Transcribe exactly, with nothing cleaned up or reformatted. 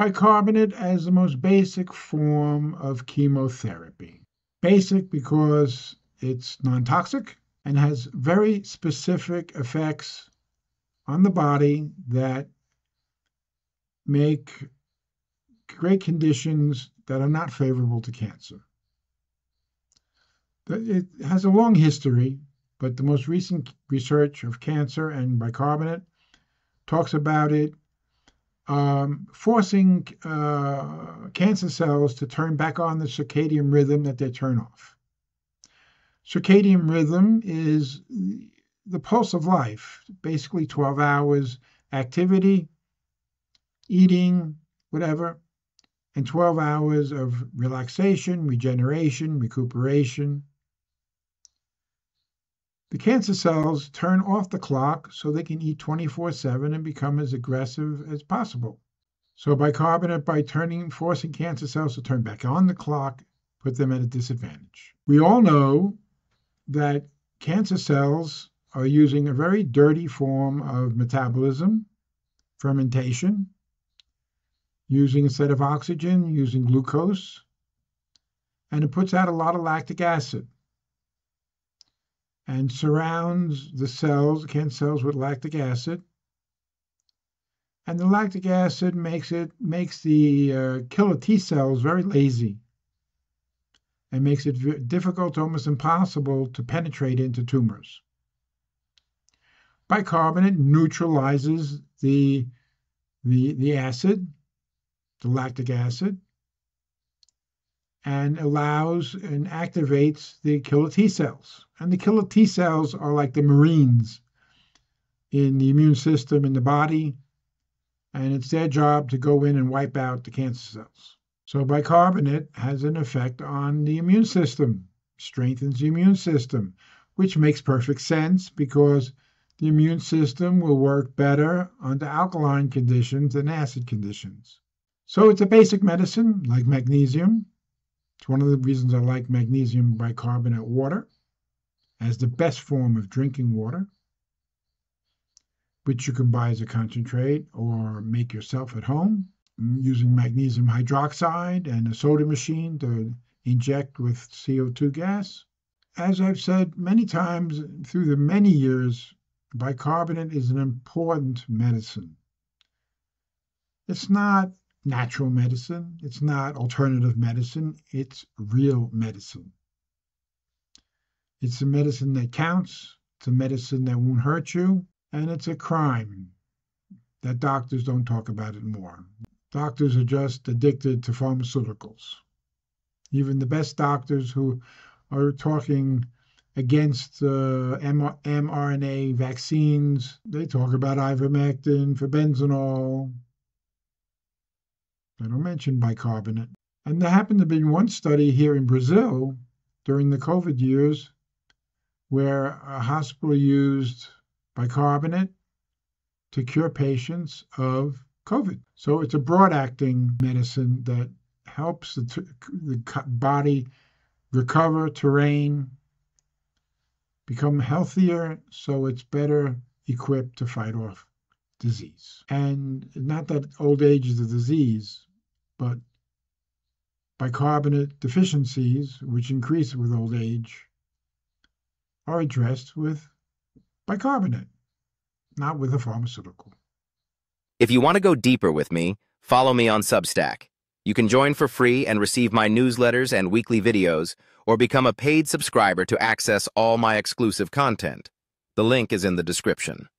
Bicarbonate as the most basic form of chemotherapy. Basic because it's non-toxic and has very specific effects on the body that make great conditions that are not favorable to cancer. It has a long history, but the most recent research of cancer and bicarbonate talks about it um, forcing uh, cancer cells to turn back on the circadian rhythm that they turn off. Circadian rhythm is the pulse of life, basically twelve hours activity, eating, whatever, and twelve hours of relaxation, regeneration, recuperation. The cancer cells turn off the clock so they can eat twenty-four seven and become as aggressive as possible. So bicarbonate, by turning, forcing cancer cells to turn back on the clock, put them at a disadvantage. We all know that cancer cells are using a very dirty form of metabolism, fermentation, using instead of oxygen, using glucose, and it puts out a lot of lactic acid and surrounds the cells, the cancer cells, with lactic acid. And the lactic acid makes it makes the uh, killer T cells very lazy and makes it difficult, almost impossible, to penetrate into tumors. Bicarbonate neutralizes the, the, the acid, the lactic acid, and allows and activates the killer T cells. And the killer T cells are like the Marines in the immune system, in the body, and it's their job to go in and wipe out the cancer cells. So bicarbonate has an effect on the immune system, strengthens the immune system, which makes perfect sense because the immune system will work better under alkaline conditions than acid conditions. So it's a basic medicine, like magnesium. It's one of the reasons I like magnesium bicarbonate water as the best form of drinking water, which you can buy as a concentrate or make yourself at home, using magnesium hydroxide and a soda machine to inject with C O two gas. As I've said many times through the many years, bicarbonate is an important medicine. It's not natural medicine. It's not alternative medicine. It's real medicine. It's a medicine that counts. It's a medicine that won't hurt you. And it's a crime that doctors don't talk about it more. Doctors are just addicted to pharmaceuticals. Even the best doctors who are talking against uh, m R N A vaccines, they talk about ivermectin, fibenzanol. They don't mention bicarbonate. And there happened to be one study here in Brazil during the COVID years where a hospital used bicarbonate to cure patients of COVID. So it's a broad-acting medicine that helps the, the body recover, terrain, become healthier, so it's better equipped to fight off disease. And not that old age is a disease, but bicarbonate deficiencies, which increase with old age, are addressed with bicarbonate, not with a pharmaceutical. If you want to go deeper with me, follow me on Substack. You can join for free and receive my newsletters and weekly videos, or become a paid subscriber to access all my exclusive content. The link is in the description.